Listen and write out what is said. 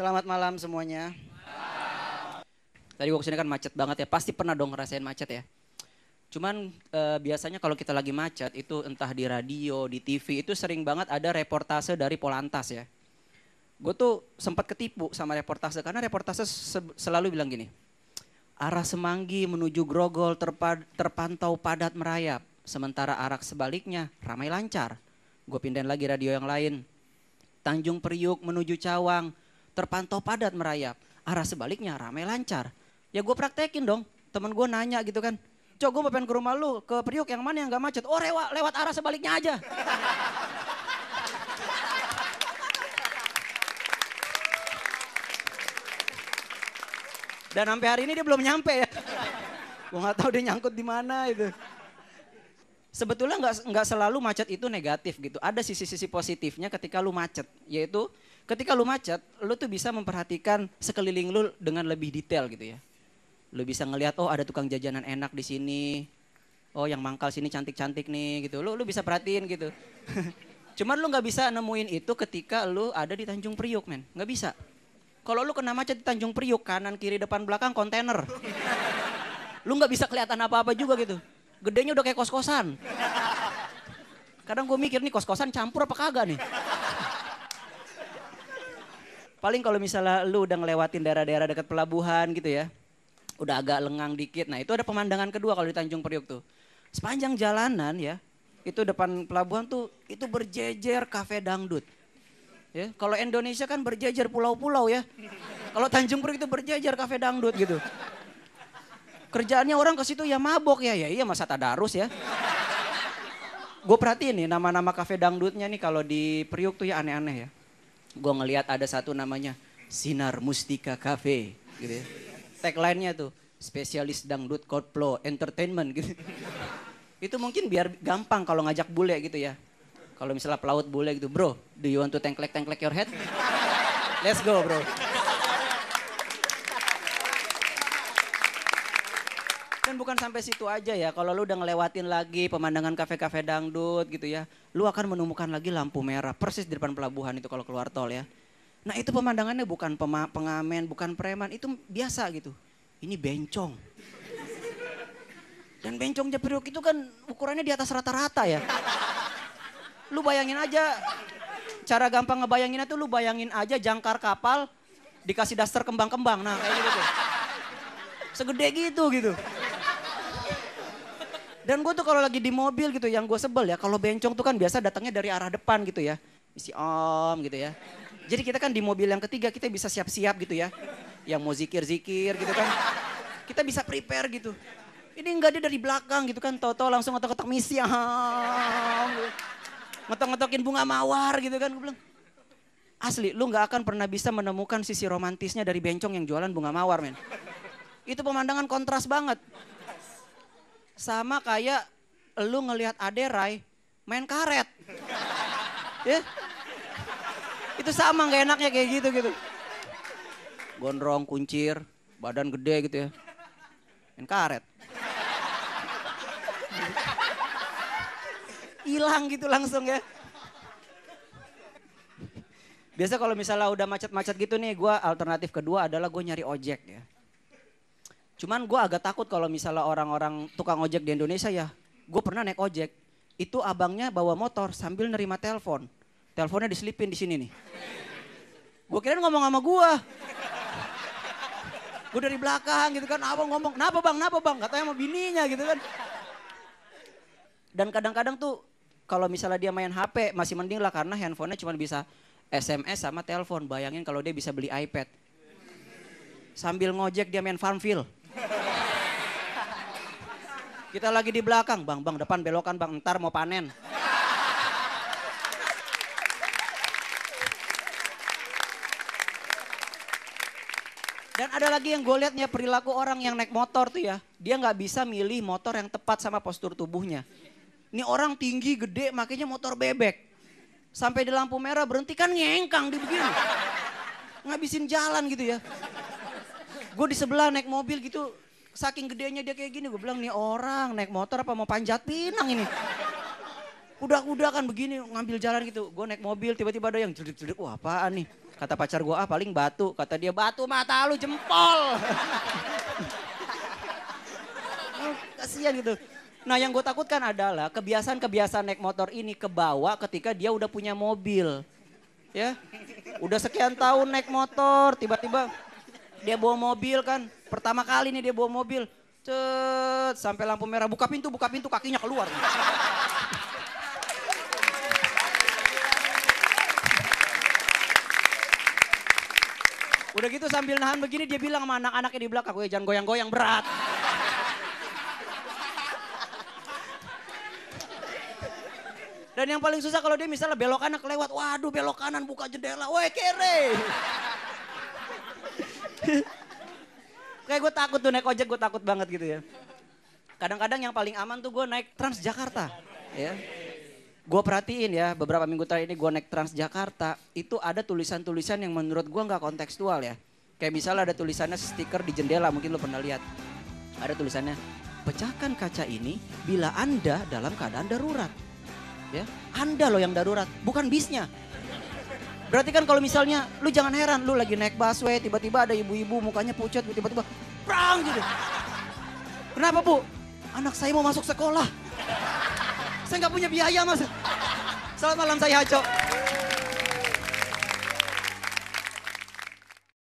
Selamat malam semuanya. Tadi gue kesini kan macet banget ya, pasti pernah dong ngerasain macet ya. Cuman biasanya kalau kita lagi macet itu entah di radio, di TV itu sering banget ada reportase dari Polantas ya. Gue tuh sempat ketipu sama reportase karena reportase selalu bilang gini, arah Semanggi menuju Grogol terpantau padat merayap, sementara arah sebaliknya ramai lancar. Gue pindahin lagi radio yang lain. Tanjung Priuk menuju Cawang terpantau padat merayap, arah sebaliknya ramai lancar. Ya gue praktekin dong, temen gue nanya gitu kan, Cok gue mau pengen ke rumah lu, ke Priuk yang mana yang gak macet? Oh Rewa, lewat arah sebaliknya aja. Dan sampai hari ini dia belum nyampe ya. Gue nggak tahu dia nyangkut di mana itu. Sebetulnya nggak selalu macet itu negatif gitu. Ada sisi-sisi positifnya ketika lu macet. Yaitu ketika lu macet, lu tuh bisa memperhatikan sekeliling lu dengan lebih detail gitu ya. Lu bisa ngelihat oh ada tukang jajanan enak di sini. Oh yang mangkal sini cantik-cantik nih gitu. Lu bisa perhatiin gitu. Cuman lu nggak bisa nemuin itu ketika lu ada di Tanjung Priuk men. Nggak bisa. Kalau lu kena macet di Tanjung Priuk, kanan, kiri, depan, belakang, kontainer. Lu gak bisa kelihatan apa-apa juga gitu. Gedenya udah kayak kos-kosan. Kadang gue mikir nih kos-kosan campur apa kagak nih. Paling kalau misalnya lu udah ngelewatin daerah-daerah dekat pelabuhan gitu ya. Udah agak lengang dikit. Nah itu ada pemandangan kedua kalau di Tanjung Priuk tuh. Sepanjang jalanan ya, itu depan pelabuhan tuh itu berjejer kafe dangdut. Ya, kalau Indonesia kan berjajar pulau-pulau ya. Kalau Tanjung Priuk itu berjajar kafe dangdut gitu. Kerjaannya orang ke situ ya mabok ya. Ya iya masa tadarus ya. Gue perhatiin nih nama-nama kafe dangdutnya nih kalau di Priuk tuh ya aneh-aneh ya. Gue ngelihat ada satu namanya Sinar Mustika Cafe gitu ya. Tagline-nya tuh spesialis dangdut koplo entertainment gitu. Itu mungkin biar gampang kalau ngajak bule gitu ya. Kalau misalnya pelaut boleh gitu, bro, do you want to tengklek-tengklek your head? Let's go, bro. Dan bukan sampai situ aja ya, kalau lu udah ngelewatin lagi pemandangan kafe-kafe dangdut gitu ya, lu akan menemukan lagi lampu merah, persis di depan pelabuhan itu kalau keluar tol ya. Nah itu pemandangannya bukan pengamen, bukan preman, itu biasa gitu. Ini bencong. Dan bencongnya Priuk itu kan ukurannya di atas rata-rata ya. Lu bayangin aja, cara gampang ngebayanginnya tuh lu bayangin aja jangkar kapal dikasih daster kembang-kembang. Nah kayak gitu tuh. Segede gitu gitu. Dan gue tuh kalau lagi di mobil gitu yang gue sebel ya. Kalau bencong tuh kan biasa datangnya dari arah depan gitu ya. Isi om gitu ya. Jadi kita kan di mobil yang ketiga kita bisa siap-siap gitu ya. Yang mau zikir-zikir gitu kan. Kita bisa prepare gitu. Ini enggak ada dari belakang gitu kan. Tau-tau langsung ngetok-ngetok misi om gitu. Ngetok-ngetokin bunga mawar gitu kan. Gue bilang, asli lu gak akan pernah bisa menemukan sisi romantisnya dari bencong yang jualan bunga mawar men. Itu pemandangan kontras banget. Sama kayak lu ngelihat Aderai main karet. Ya? Itu sama gak enaknya kayak gitu. Gondrong, kuncir, badan gede gitu ya. Main karet. Hilang gitu langsung ya. Biasa kalau misalnya udah macet-macet gitu nih, gue alternatif kedua adalah gue nyari ojek ya. Cuman gue agak takut kalau misalnya orang-orang tukang ojek di Indonesia ya. Gue pernah naik ojek, itu abangnya bawa motor sambil nerima telepon. Teleponnya diselipin di sini nih. Gue kirain ngomong sama gue. Gue dari belakang gitu kan, abang ngomong, kenapa bang, katanya sama bininya gitu kan. Dan kadang-kadang tuh kalau misalnya dia main HP masih mending lah karena handphonenya cuma bisa SMS sama telepon. Bayangin kalau dia bisa beli iPad. Sambil ngojek dia main Farmville. Kita lagi di belakang, bang depan belokan bang, ntar mau panen. Dan ada lagi yang gue liatnya perilaku orang yang naik motor tuh ya. Dia gak bisa milih motor yang tepat sama postur tubuhnya. Ini orang tinggi, gede, makanya motor bebek. Sampai di lampu merah berhenti kan ngengkang di begini. Ngabisin jalan gitu ya. Gue di sebelah naik mobil gitu, saking gedenya dia kayak gini. Gue bilang, nih orang naik motor apa mau panjat pinang ini? udah kan begini ngambil jalan gitu. Gue naik mobil tiba-tiba ada yang jeduk-jeduk. Wah apaan nih? Kata pacar gue, ah paling batu. Kata dia, batu mata lu jempol. Kasian gitu. Nah yang gue takutkan adalah kebiasaan-kebiasaan naik motor ini kebawa ketika dia udah punya mobil. Ya, udah sekian tahun naik motor, tiba-tiba dia bawa mobil kan. Pertama kali nih dia bawa mobil. Cet, sampai lampu merah, buka pintu, kakinya keluar. Udah gitu sambil nahan begini dia bilang sama anak-anaknya di belakang, jangan goyang-goyang berat. Dan yang paling susah kalau dia misalnya belok kanan kelewat, waduh belok kanan buka jendela, woi kere. Kayak gue takut tuh naik ojek, gue takut banget gitu ya. Kadang-kadang yang paling aman tuh gue naik Transjakarta. Ya. Gue perhatiin ya, beberapa minggu terakhir ini gue naik Transjakarta, itu ada tulisan-tulisan yang menurut gue gak kontekstual ya. Kayak misalnya ada tulisannya stiker di jendela, mungkin lo pernah lihat. Ada tulisannya, pecahkan kaca ini bila Anda dalam keadaan darurat. Ya, Anda loh yang darurat, bukan bisnya. Berarti kan kalau misalnya, lu jangan heran, lu lagi naik busway, tiba-tiba ada ibu-ibu mukanya pucat, tiba-tiba prang gitu. Kenapa bu? Anak saya mau masuk sekolah. Saya nggak punya biaya mas. Selamat malam, saya Acho.